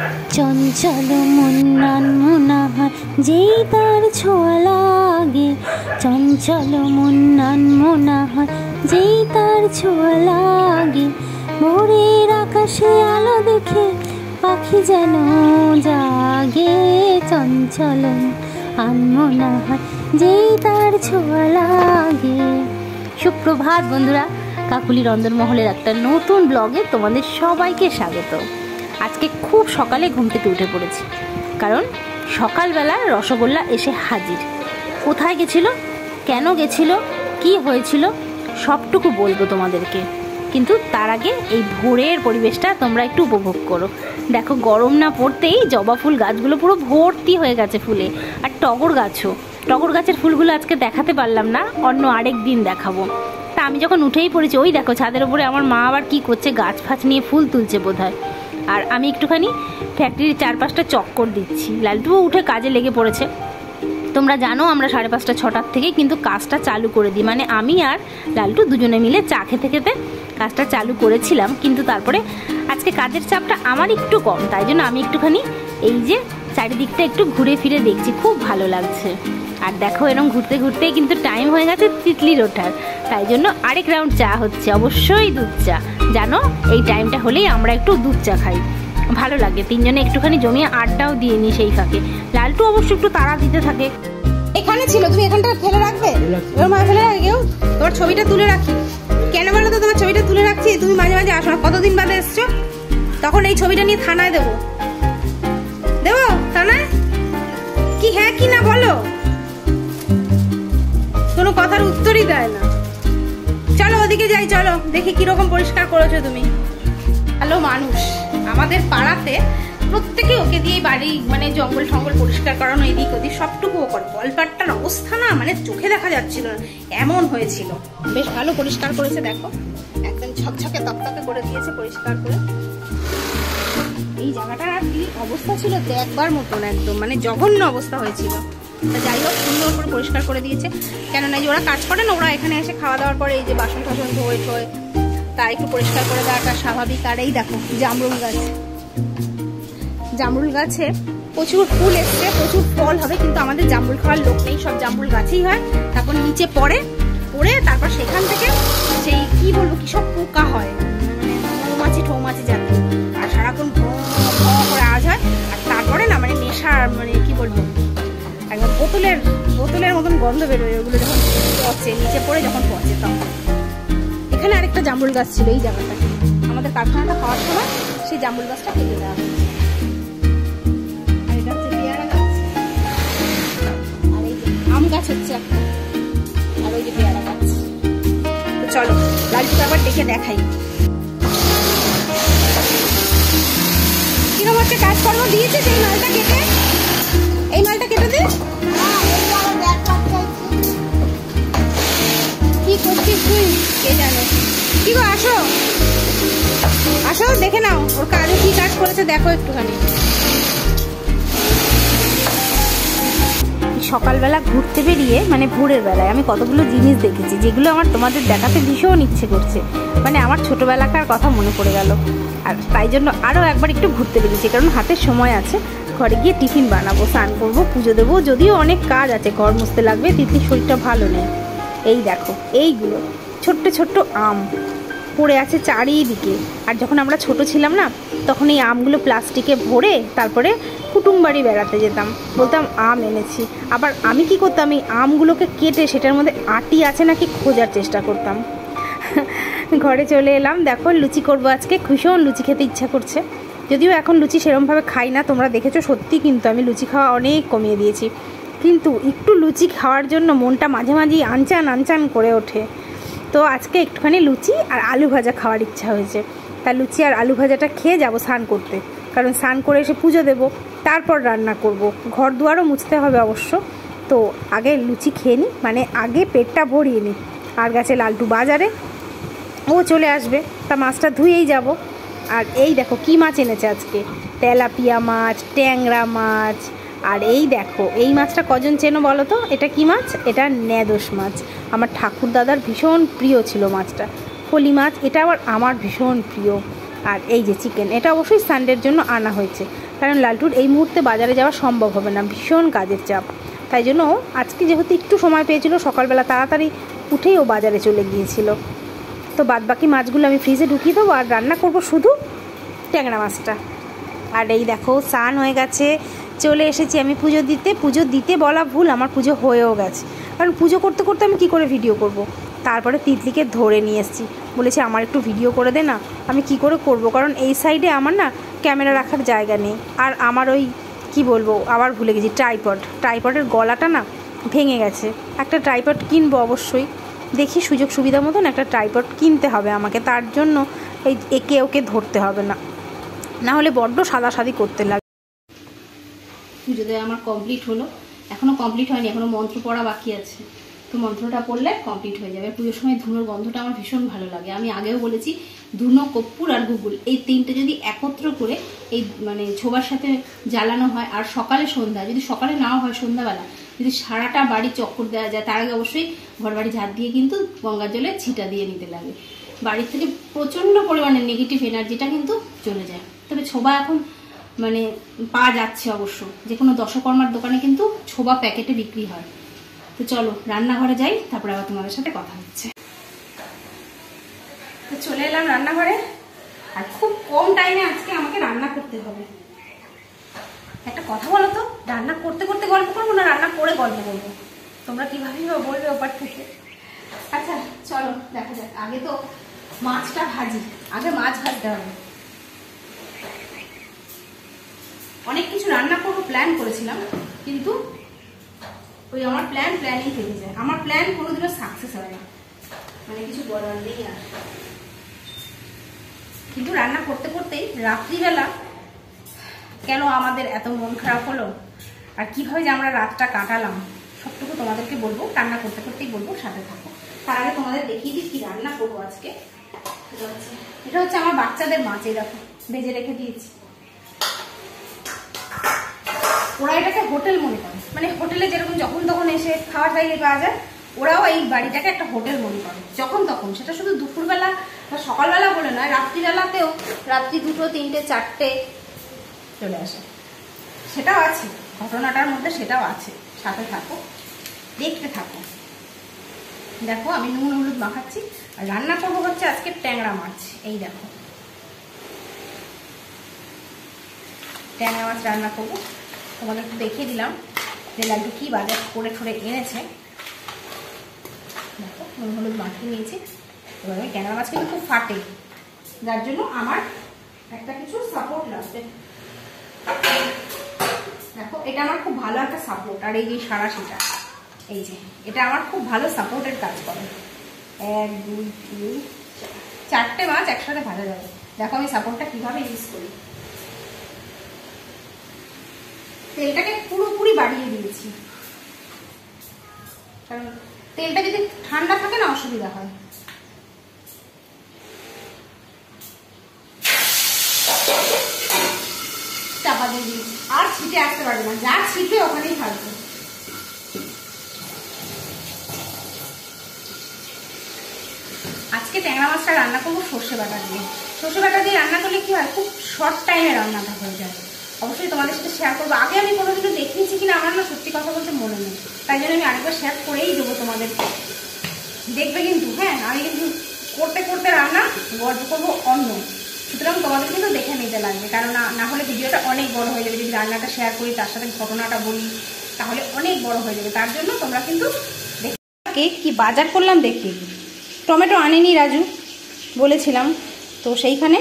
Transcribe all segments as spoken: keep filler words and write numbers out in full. चंचल Munnan मुनाहार JEE तार ছোঁয়া লাগে चंचल मुन्नान मुनाहार जेई तार ছোঁয়া লাগে ভোরের আকাশে আলো দেখে পাখি যেন জাগে চঞ্চল মুন্নান যেই তার ছোঁয়া লাগে। সুপ্রভাত বন্ধুরা, কাকুলি রন্দরমহলের একটা নতুন ব্লগে তোমাদের সবাইকে স্বাগত। आज के खूब सकाले घूम থেকে उठे पड़े कारण सकाल बेला रसगोल्ला एसे हाजिर। कोथाय गेछिलो, केन गेछिलो, की होयेछिलो सबटुकु बोलबो तोमादेरके, किन्तु तार आगे एई भोरेर परिवेशटा तोमरा एकटु उपभोग करो। देखो गरम ना पड़तेई जबा फुल गाछगुलो पुरो भर्ती हये गेछे फुले आर टगर गाछो। टगर गाछेर फुलगुलो आजके देखाते पारलाम ना, अन्य आरेक दिन देखाबो। ता आमि जखन उठेई पड़ेछि ओई देखो छादेर उपरे आमार मा आबार की करछे, गाछ फाछ निये फुल तुलछे बोधहय। और आमी एकटूखानी फैक्ट्री चार पाँचटा चक्कर दिच्छी। लालटुबो उठे काजे लेगे पड़ेछे। तोमरा जानो आमरा साढ़े पाँचटा छटार थेके किन्तु काजटा चालू करे दिई, माने आमी आर लालटू दुजोने मिले चा खेते खेते काजटा चालू करेछिलाम। किन्तु तारपरे आजके काजेर चापटा आमार एकटू कम, ताई जोन्नो आमी एकटूखानी एई जे चारिदिकटा एकटू घुरे फिरे देखछि, खूब भालो लागछे। और देखो एरकम घुरते घुरतेई किन्तु टाइम हये गेछे तितलिर ओठार, ताई जोन्नो आरेक राउंड चा हच्छे, अवश्यई दूध चा। जानो ये टाइम हले एक दूध चा खाई भालो लागे, तीनजने एकटूखानी जमिए आड्डाओ दिए नि सेई फाके। लालटू अवश्य एकटू तारा दिते थाके। एखाने छिलो, तुमि एखानटा फेले राखबे, ओर माय फेले राखिओ। तोमार छबिटा तुले राखी केन बोलो तो? तोमार छबिटा तुले राखछि, तुमि माझे माझे आसो ना, कतदिन बादे एसेछो। तखन एई छबिटा निये थानाय देबो देबो थानाय कि ह্যাঁ कि ना बोलो, कोनो कथार उत्तरই দেয় না। चलो ওদিকে যাই, চলো দেখি কি রকম পরিষ্কার করেছো তুমি। ভালো মানুষ আমাদের পাড়াতে প্রত্যেকই ওকে দিয়ে বাড়ি মানে জঙ্গল টঙ্গল পরিষ্কার করানো, এদিক ওদিক সবটুকু করে। বলপাটটার অবস্থা না মানে চোখে দেখা যাচ্ছিল না, এমন হয়েছিল। বেশ ভালো পরিষ্কার করেছে, দেখো একদম ঝকঝকে তকতকে করে দিয়েছে পরিষ্কার করে। এই জায়গাটার আর কি অবস্থা ছিল দেখবার মতন, একদম মানে জঘন্য অবস্থা হয়েছিল। যাই হোক সুন্দর করে পরিষ্কার করে দিয়েছে। কেননা যে ওরা কাজ করে না, ওরা এখানে এসে খাওয়া দাওয়ার পরে এই যে বাসন টাসন ধোয় ঠোয়, তাই একটু পরিষ্কার করে দেওয়াটা স্বাভাবিক। আর এই দেখো জামরুল গাছ, জামরুল গাছে প্রচুর ফুল এসছে, প্রচুর ফল হবে। কিন্তু আমাদের জামরুল খাওয়ার লোক নেই, সব জামরুল গাছেই হয়। তারপর নিচে পড়ে পড়ে তারপর সেখান থেকে সেই কি বলবো কি সব পোকা হয়, মৌমাছি ঠৌমাছি যাতে, আর সারাক্ষণ করে আওয়াজ হয়। আর তারপরে না মানে নেশা মানে কি বলবো একদম বোতলের বোতলের মতন গন্ধ বেরোয় ওগুলো যখন পচে, নিচে পড়ে যখন পচে তখন। এখানে আরেকটা জামরুল গাছ ছিল এই জায়গাটা, আমাদের কারখানাটা হওয়ার সময় সেই জামরুল গাছটা কেটে দেওয়া হয়। আর এটা হচ্ছে পেয়ারা গাছ, আর এই আম গাছ হচ্ছে একটা, আর ওই যে পেয়ারা গাছ। তো চলো লালটুকে আবার ডেকে দেখাই কিরকম একটা কাজকর্ম দিয়েছে। সেই মালটা কেটে এই মালটা কেটে দে, কি করছিস তুই কে জানো। কি গো আসো আসো দেখে নাও ওর কাজে কি কাজ করেছে, দেখো একটুখানি। সকালবেলা ঘুরতে বেরিয়ে মানে ভোরের বেলায় আমি কতগুলো জিনিস দেখেছি, যেগুলো আমার তোমাদের দেখাতে ভীষণ ইচ্ছে করছে। মানে আমার ছোটোবেলাকার কথা মনে পড়ে গেল, আর তাই জন্য আরও একবার একটু ঘুরতে বেরিয়েছি। কারণ হাতে সময় আছে, ঘরে গিয়ে টিফিন বানাবো, স্নান করবো, পুজো দেবো, যদিও অনেক কাজ আছে, ঘর মুছতে লাগবে, তিতলির শরীরটা ভালো নেই। এই দেখো এইগুলো ছোট্ট ছোট্ট আম পড়ে আছে চারিদিকে। আর যখন আমরা ছোট ছিলাম না, তখন এই আমগুলো প্লাস্টিকে ভরে তারপরে কুটুম বাড়ি বেড়াতে যেতাম, বলতাম আম এনেছি। আবার আমি কি করতাম, এই আমগুলোকে কেটে সেটার মধ্যে আটি আছে নাকি খোঁজার চেষ্টা করতাম। ঘরে চলে এলাম, দেখো লুচি করবো আজকে, ভীষণ লুচি খেতে ইচ্ছা করছে। যদিও এখন লুচি সেরকমভাবে খাই না, তোমরা দেখেছো সত্যি, কিন্তু আমি লুচি খাওয়া অনেক কমিয়ে দিয়েছি। কিন্তু একটু লুচি খাওয়ার জন্য মনটা মাঝে মাঝেই আনচান আনচান করে ওঠে। তো আজকে একটুখানি লুচি আর আলু ভাজা খাওয়ার ইচ্ছা হয়েছে, তা লুচি আর আলু ভাজাটা খেয়ে যাব স্নান করতে। কারণ স্নান করে এসে পুজো দেবো, তারপর রান্না করব, ঘর দুয়ারও মুছতে হবে অবশ্য। তো আগে লুচি খেয়ে নিই, মানে আগে পেটটা ভরিয়ে নিই। আর গেছে লালটু বাজারে, ও চলে আসবে, তা মাছটা ধুয়েই যাব। আর এই দেখো কি মাছ এনেছে আজকে, তেলাপিয়া মাছ, ট্যাংরা মাছ। আর এই দেখো এই মাছটা কজন চেনো বলো তো, এটা কি মাছ? এটা ন্যাদোষ মাছ, আমার ঠাকুর দাদার ভীষণ প্রিয় ছিল মাছটা। ফলি মাছ, এটা আবার আমার ভীষণ প্রিয়। और ये चिकेन ये अवश्य सान्डेर जोन्नो आना होयेछे कारण लालटुर ये मुहूर्ते बजारे जावा सम्भव होबे ना भीषण काजेर चाप ताई जोन्नो आज के जेहेतु एकटू समय पेयेछिलो सकाल बेला ताड़ाताड़ी उठेई ओ बजारे चले गियेछिलो। तो बादबाकी माछगुलो आमी फ्रिजे ढुकिये देबो और रान्ना करब शुधु टैंगड़ा माछटा। और ये देखो स्नान हो गेछे चले एसेछि आमी पुजो दीते पुजो दीते बला भूल आमार पुजो होयेओ गेछे कारण पुजो करते करते आमी कि करे भिडियो करब। तारपरे तितली के धरे निये एसेछि बोलेछि आमार एकटु भिडियो करे दे ना आमी कि करे करब कारण एई साइडे आमार ना कैमरा राखार जायगा नेई आर आमार ओई कि बोलबो आबार भुले गेछि ट्राइपड ट्राइपडेर गलाटा ना भेंगे गेछे एकटा ट्राइपड किनबो अवश्यई देखि सुयोग सुविधा मतन एकटा ट्राइपड किनते होबे आमाके तार जोन्नो एई एके ओके धरते होबे ना ना होले बड्ड सादासादी करते लागे। पुजो देওয়া कमप्लीट हलो एखोनो कमप्लीट हयনি एखोनो मंत्र पढ़ा बाकी आछे तो मंत्रटा पढ़ले कमप्लीट हो जाए। पुजोर समय धुनोर गन्धटा आमार भीषण भालो लागे आमी आगेओ बोलेछि धुनो कपूर और गुगुल एई तीनटे जदि एकत्र करे एई माने झोबार साथे जालानो हय आर सकाले सन्ध्या जदि सकाले ना हय सन्ध्याबेला जदि साराटा बाड़ी चक्कर देওয়া যায় तार आगे अवश्यई घरबाड़ी झाड़ दिए किन्तु गंगार जले छिटा दिए निते लागे बाड़ी थेके प्रचंड परिमाणे नेगेटिव एनार्जिटा किन्तु चले जाए। तबे झोबा एखोन माने पाওয়া যাচ্ছে অবশ্য যে কোনো দশকর্মার দোকানে কিন্তু ছোবা প্যাকেটে বিক্রি হয়। তো চলো রান্নাঘরে যাই তারপর আবার তোমাদের সাথে কথা হচ্ছে। তো চলে এলাম রান্নাঘরে আর খুব কম টাইমে আজকে আমাকে রান্না করতে হবে। একটা কথা বলো তো রান্না করতে করতে গল্প করব না রান্না করে গল্প করব তোমরা কিভাবে বলবে ওপার থেকে। আচ্ছা চলো দেখা যাক আগে তো মাছটা ভাজি আগে মাছ ভাজতে হবে। অনেক কিছু রান্না করব প্ল্যান করেছিলাম কিন্তু ওই আমার প্ল্যান প্ল্যানই থেকে যায় আমার প্ল্যান কোনোদিনও সাকসেস হয় না মানে কিছু বলার নেই আর কিন্তু রান্না করতে করতেই রাত্রিবেলা কেন আমাদের এত মন খারাপ হলো আর কিভাবে যে আমরা রাতটা কাটালাম সবটুকু তোমাদেরকে বলবো রান্না করতে করতেই বলবো সাথে থাকো। তার আগে তোমাদের দেখিয়ে দিই কি রান্না করব আজকে। এটা হচ্ছে আমার বাচ্চাদের মাছ এই দেখো ভেজে রেখে দিয়েছি ওরা এটাকে হোটেল মনে করে মানে হোটেলে যেরকম যখন তখন এসে খাওয়ার জায়গা পাওয়া যায় ওরাও এই বাড়িটাকে একটা হোটেল মনে করে যখন তখন সেটা শুধু দুপুরবেলা বা সকালবেলা বলে নয় রাত্রিবেলাতেও রাত্রি দুটো তিনটে চারটে চলে আসে সেটাও আছে ঘটনাটার মধ্যে সেটাও আছে সাথে থাকো দেখতে থাকো। দেখো আমি নুন হলুদ মাখাচ্ছি আর রান্না করবো হচ্ছে আজকে ট্যাংরা মাছ এই দেখো ট্যাংরা মাছ রান্না করবো। তোমাদের একটু দেখিয়ে দিলাম যে লাড্ডু কি বাজার করে ঠরে এনেছে দেখো নুন হলুদ মাখিয়ে নিয়েছি। এবার আমি ট্যাংরা মাছ কিন্তু খুব ফাটে যার জন্য আমার একটা কিছু সাপোর্ট লাগবে দেখো এটা আমার খুব ভালো একটা সাপোর্ট আর এই যে সারা সেটা এই যে এটা আমার খুব ভালো সাপোর্টের কাজ করে এক দুই তিন চারটে মাছ একসাথে ভাজা যাবে দেখো আমি সাপোর্টটা কীভাবে ইউজ করি। তেলটাকে পুরোপুরি বাড়িয়ে দিয়েছি কারণ তেলটা যদি ঠান্ডা থাকে না অসুবিধা হয়। চাপা দিয়ে দিয়েছি আর ছিটে আসতে পারবে না যা ছিটে ওখানেই থাকবে। আজকে ট্যাংরা মাছটা রান্না করবো সর্ষে বাটা দিয়ে সর্ষে বাটা দিয়ে রান্না করলে কি হয় খুব শর্ট টাইমে রান্নাটা হয়ে যায় অবশ্যই তোমাদের সাথে শেয়ার করবো আগে আমি কোনোদিনও দেখিয়েছি কিনা আমার না সত্যি কথা বলতে মনে নেই তাই জন্য আমি আরেকবার শেয়ার করেই দেবো তোমাদেরকে দেখবে কিন্তু হ্যাঁ আমি কিন্তু করতে করতে রান্না গল্প করবো অন্য সুতরাং তোমাদের কিন্তু দেখে নিতে লাগবে কারণ না হলে ভিডিওটা অনেক বড় হয়ে যাবে যদি রান্নাটা শেয়ার করি তার সাথে ঘটনাটা বলি তাহলে অনেক বড় হয়ে যাবে তার জন্য তোমরা কিন্তু দেখে কি বাজার করলাম দেখি টমেটো আনেনি রাজু বলেছিলাম তো সেইখানে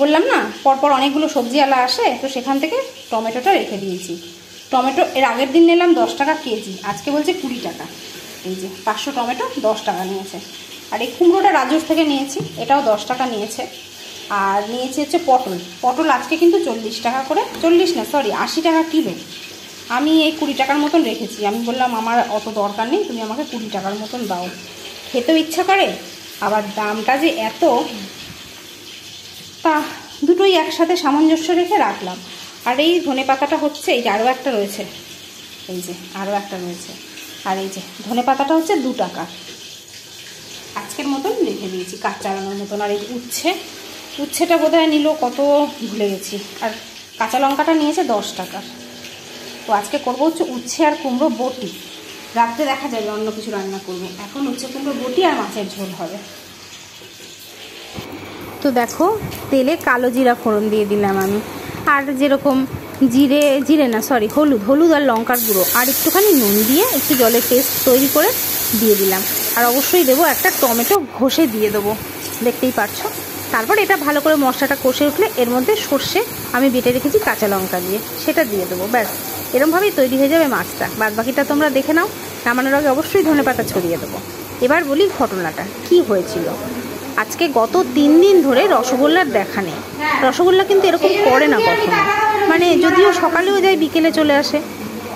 বললাম না পরপর অনেকগুলো সবজি আলা আসে তো সেখান থেকে টমেটোটা রেখে দিয়েছি টমেটো এর আগের দিন নিলাম দশ টাকা কেজি আজকে বলছে কুড়ি টাকা এই যে পাঁচশো টমেটো দশ টাকা নিয়েছে আর এই কুমড়োটা রাজুর থেকে নিয়েছি এটাও দশ টাকা নিয়েছে আর নিয়েছি হচ্ছে পটল পটল আজকে কিন্তু চল্লিশ টাকা করে চল্লিশ না সরি আশি টাকা কিলো আমি এই কুড়ি টাকার মতন রেখেছি আমি বললাম আমার অত দরকার নেই তুমি আমাকে কুড়ি টাকার মতন দাও খেতেও ইচ্ছা করে আবার দামটা যে এত তা দুটোই একসাথে সামঞ্জস্য রেখে রাখলাম। আর এই ধনে পাতাটা হচ্ছে এই যে আরও একটা রয়েছে এই যে আরও একটা রয়েছে আর এই যে ধনে পাতাটা হচ্ছে দু টাকা আজকের মতন রেখে দিয়েছি কাজ চালানোর মতন। আর এই উচ্ছে উচ্ছেটা বোধহয় নিল কত ভুলে গেছি। আর কাঁচা লঙ্কাটা নিয়েছে দশ টাকার। তো আজকে করবো হচ্ছে উচ্ছে আর কুমড়ো বটি, রাত্রে দেখা যাবে অন্য কিছু রান্না করবো। এখন উচ্ছে কুমড়ো বটি আর মাছের ঝোল হবে। তো দেখো তেলে কালো জিরা ফোড়ন দিয়ে দিলাম আমি, আর যেরকম জিরে জিরে না সরি হলুদ হলুদ আর লঙ্কার গুঁড়ো আর একটুখানি নুন দিয়ে একটু জলে পেস্ট তৈরি করে দিয়ে দিলাম। আর অবশ্যই দেবো একটা টমেটো ঘষে দিয়ে দেবো, দেখতেই পারছো। তারপর এটা ভালো করে মশলাটা কষে উঠলে এর মধ্যে সর্ষে আমি বেটে রেখেছি কাঁচা লঙ্কা দিয়ে, সেটা দিয়ে দেবো। ব্যাস, এরমভাবেই তৈরি হয়ে যাবে মাছটা। বাদ বাকিটা তোমরা দেখে নাও। নামানোর আগে অবশ্যই ধনে পাতা ছড়িয়ে দেবো। এবার বলি ঘটনাটা কি হয়েছিল। আজকে গত তিন দিন ধরে রসগোল্লার দেখা নেই। রসগোল্লা কিন্তু এরকম করে না কখনো, মানে যদিও সকালেও যায় বিকেলে চলে আসে,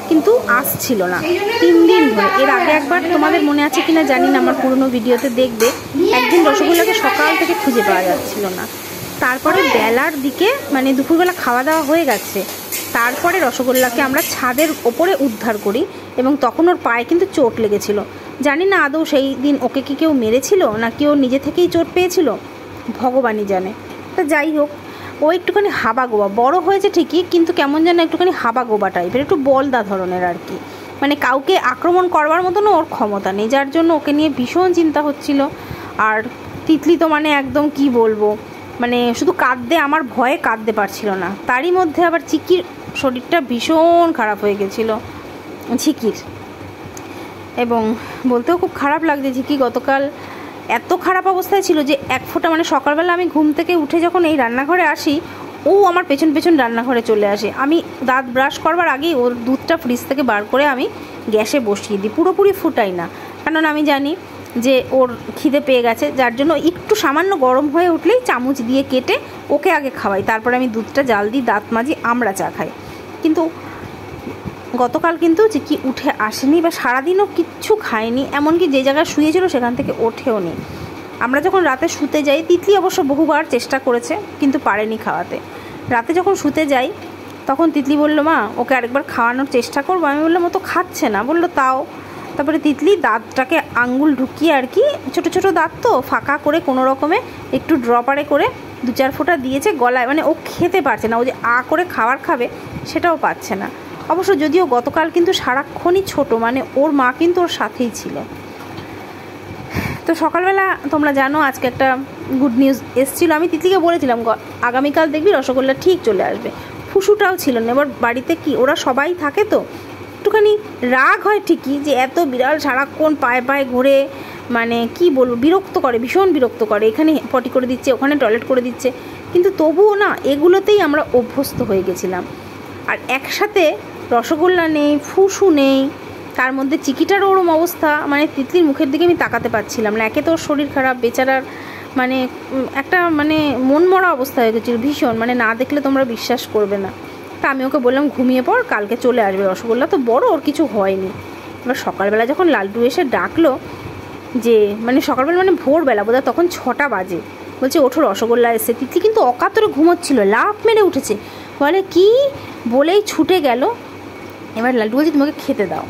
কিন্তু আসছিল না তিন দিন ধরে। এর আগে একবার, তোমাদের মনে আছে কিনা জানি না, আমার পুরনো ভিডিওতে দেখবে একদিন রসগোল্লাকে সকাল থেকে খুঁজে পাওয়া যাচ্ছিল না। তারপরে বেলার দিকে, মানে দুপুরবেলা খাওয়া দাওয়া হয়ে গেছে, তারপরে রসগোল্লাকে আমরা ছাদের ওপরে উদ্ধার করি এবং তখন ওর পায়ে কিন্তু চোট লেগেছিল। জানি না আদৌ সেই দিন ওকে কি কেউ মেরেছিল না কেউ নিজে থেকেই চোট পেয়েছিল, ভগবানই জানে। তা যাই হোক, ও একটুখানি হাবা গোবা, বড়ো হয়েছে ঠিকই কিন্তু কেমন যেন একটুখানি হাবা গোবা টাইপের, একটু বলদা ধরনের আর কি, মানে কাউকে আক্রমণ করবার মতনও ওর ক্ষমতা নেই, যার জন্য ওকে নিয়ে ভীষণ চিন্তা হচ্ছিল। আর তিতলি তো মানে একদম কি বলবো, মানে শুধু কাঁদতে, আমার ভয়ে কাঁদতে পারছিল না। তারই মধ্যে আবার চিকির শরীরটা ভীষণ খারাপ হয়ে গেছিলো, ঝিকির, এবং বলতেও খুব খারাপ লাগছে। ঝিকি গতকাল এত খারাপ অবস্থায় ছিল যে এক ফোঁটা, মানে সকালবেলা আমি ঘুম থেকে উঠে যখন এই রান্নাঘরে আসি, ও আমার পেছন পেছন রান্নাঘরে চলে আসে। আমি দাঁত ব্রাশ করবার আগেই ওর দুধটা ফ্রিজ থেকে বার করে আমি গ্যাসে বসিয়ে দিই, পুরোপুরি ফুটাই না, কারণ আমি জানি যে ওর খিদে পেয়ে গেছে, যার জন্য একটু সামান্য গরম হয়ে উঠলেই চামচ দিয়ে কেটে ওকে আগে খাওয়াই, তারপরে আমি দুধটা জাল দিই, দাঁত মাজি, আমরা চা খাই। কিন্তু গতকাল কিন্তু যে কি উঠে আসেনি বা সারাদিনও কিচ্ছু খায়নি, এমনকি যে জায়গায় শুয়েছিল সেখান থেকে ওঠেও নি। আমরা যখন রাতে শুতে যাই, তিতলি অবশ্য বহুবার চেষ্টা করেছে কিন্তু পারেনি খাওয়াতে। রাতে যখন শুতে যাই তখন তিতলি বলল, মা ওকে আরেকবার খাওয়ানোর চেষ্টা করবো। আমি বললাম ও তো খাচ্ছে না। বললো তাও। তারপরে তিতলি দাঁতটাকে আঙ্গুল ঢুকিয়ে আর কি, ছোটো ছোটো দাঁত তো, ফাঁকা করে কোনো রকমে একটু ড্রপারে করে দু চার ফোঁটা দিয়েছে গলায়, মানে ও খেতে পারছে না। ও যে আ করে খাবার খাবে সেটাও পাচ্ছে না। অবশ্য যদিও গতকাল কিন্তু সারাক্ষণই ছোট, মানে ওর মা কিন্তু ওর সাথেই ছিল। তো সকালবেলা তোমরা জানো আজকে একটা গুড নিউজ এসেছিলো। আমি তিতলিকে বলেছিলাম আগামীকাল দেখবি রসগোল্লা ঠিক চলে আসবে। ফুসুটাও ছিল না। এবার বাড়িতে কি ওরা সবাই থাকে তো একটুখানি রাগ হয় ঠিকই, যে এত বিড়াল সারাক্ষণ পায়ে পায়ে ঘুরে, মানে কি বলবো, বিরক্ত করে, ভীষণ বিরক্ত করে। এখানে পটি করে দিচ্ছে, ওখানে টয়লেট করে দিচ্ছে, কিন্তু তবুও না এগুলোতেই আমরা অভ্যস্ত হয়ে গেছিলাম। আর একসাথে রসগোল্লা নেই, ফুসু নেই, তার মধ্যে চিকিটার ওরম অবস্থা, মানে তিতলির মুখের দিকে আমি তাকাতে পারছিলাম না। একে তো ওর শরীর খারাপ বেচারার, মানে একটা মানে মনমরা অবস্থা হয়ে গেছিলো ভীষণ, মানে না দেখলে তোমরা বিশ্বাস করবে না। তা আমি ওকে বললাম ঘুমিয়ে পড়, কালকে চলে আসবে রসগোল্লা তো বড়, ওর কিছু হয়নি। এবার সকালবেলা যখন লাল্টু এসে ডাকলো, যে মানে সকালবেলা মানে ভোরবেলা বোধ হয়, তখন ছটা বাজে, বলছে ওঠো রসগোল্লা এসে। তিতলি কিন্তু অকাতরে ঘুমোচ্ছিল, লাফ মেরে উঠেছে, বলে কি, বলেই ছুটে গেল। এবার লাল্টু বলছে তোমাকে খেতে দাও।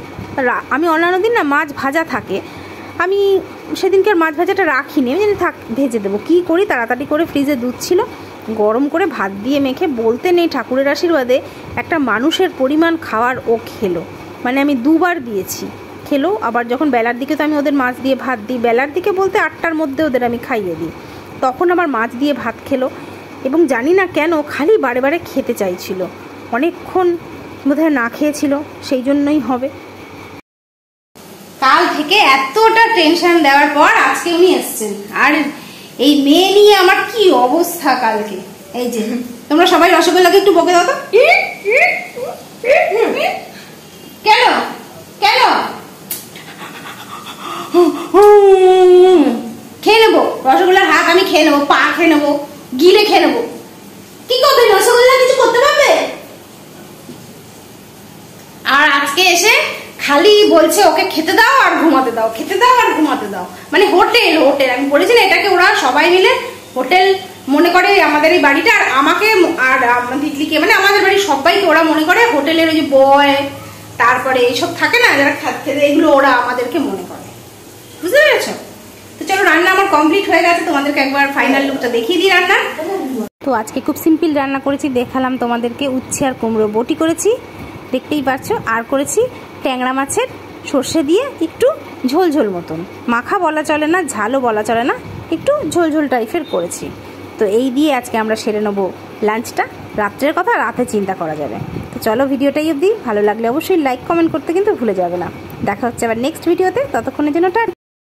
আমি অন্যান্য দিন না মাছ ভাজা থাকে, আমি সেদিনকার মাছ ভাজাটা রাখিনি, আমি জানি থাক ভেজে দেবো। কী করি, তাড়াতাড়ি করে ফ্রিজে দুধ ছিল গরম করে ভাত দিয়ে মেখে, বলতে নেই ঠাকুরের আশীর্বাদে একটা মানুষের পরিমাণ খাওয়ার ও খেলো, মানে আমি দুবার দিয়েছি খেলো। আবার যখন বেলার দিকে, তো আমি ওদের মাছ দিয়ে ভাত দিই বেলার দিকে, বলতে আটটার মধ্যে ওদের আমি খাইয়ে দিই, তখন আমার মাছ দিয়ে ভাত খেলো। এবং জানি না কেন খালি বারে বারে খেতে চাইছিল, অনেকক্ষণ বোধহয় না খেয়েছিল, সেই জন্যই হবে। কাল থেকে এতটা টেনশন দেওয়ার পর আজকে উনি এসেছেন। আর এই মেয়ে নিয়ে আমার কি অবস্থা কালকে, এই যে তোমরা সবাই রসগোল্লাকে একটু বকে দাও তো। কেন কেন খেয়ে নেবো রসগোল্লার হাত, আমি খেয়ে নেবো, পা খেয়ে নেবো, গিলে খেয়ে নেবো। কি করবে রসগোল্লা, কিছু করতে পারবে? আর আজকে এসে খালি বলছে ওকে খেতে দাও আর ঘুমাতে দাও, খেতে দাও আর ঘুমাতে দাও, মানে হোটেল হোটেল। আমি বলেছি না এটাকে ওরা সবাই মিলে হোটেল মনে করে আমাদের এই বাড়িটা, আর আমাকে আর দিদিকে, মানে আমাদের বাড়ির সবাইকে ওরা মনে করে হোটেলের ওই যে বয়, তারপরে এইসব থাকে না যারা, এগুলো ওরা আমাদেরকে মনে করে, বুঝতে পেরেছ? তো चलो रान्ना आमार कमप्लीट हो गेছে তোমাদেরকে একবার ফাইনাল লুকটা দেখিয়ে দিই রান্না। তো আজকে খুব সিম্পল রান্না করেছি, দেখালাম তোমাদেরকে উচ্ছে আর কুমড়ো বটি করেছি দেখতেই পাচ্ছ, আর করেছি ট্যাংরা মাছের সরষে দিয়ে একটু ঝোল ঝোল মতন, মাখা বলা চলে না ঝালও বলা চলে না, একটু ঝোল ঝোল টাইপের করেছি। তো এই দিয়ে আজকে আমরা সেরে নেব লাঞ্চটা, রাত্রের কথা রাতে চিন্তা করা যাবে। তো চলো ভিডিওটাই অবধি, ভালো লাগলে অবশ্যই লাইক কমেন্ট করতে কিন্তু ভুলে যাবে না। দেখা হচ্ছে আবার নেক্সট ভিডিওতে, ততক্ষণের জন্য টাটা।